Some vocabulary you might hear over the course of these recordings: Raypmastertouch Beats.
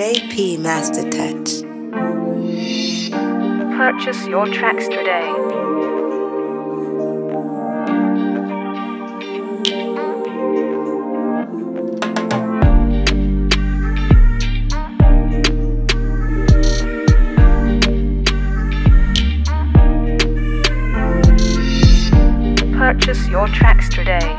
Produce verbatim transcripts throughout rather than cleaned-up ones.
Raypmastertouch. Purchase your tracks today. Purchase your tracks today.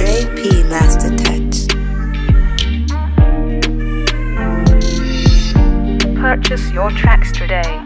Raypmastertouch. Purchase your tracks today.